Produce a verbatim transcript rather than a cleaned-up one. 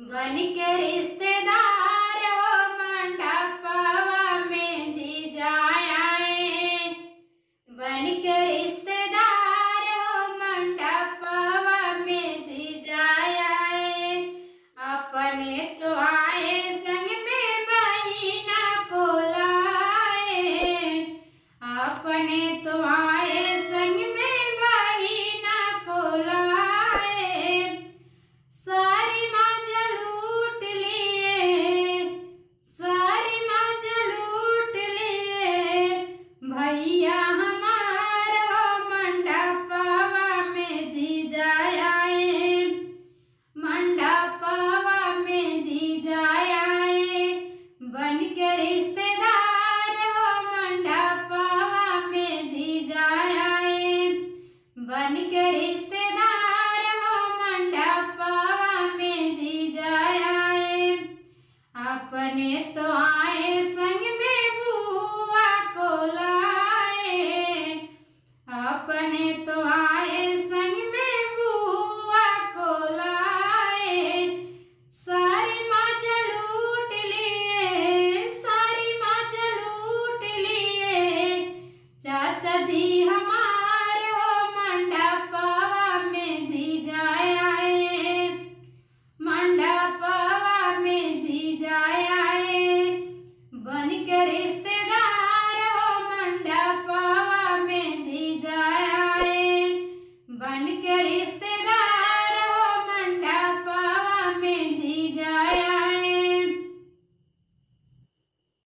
बनकर रिश्तेदार हो मंडपवा में जी जाए, बनकर रिश्तेदार हो मंडपवा में जी जाए। अपने तो आए संग में महीना को लाए, अपने तो आए संग में महीना को लाए। सारी रिश्तेदार हो मंडपवा में जी जाए, बनके रिश्तेदार हो मंडपवा में जी जाए। अपने तो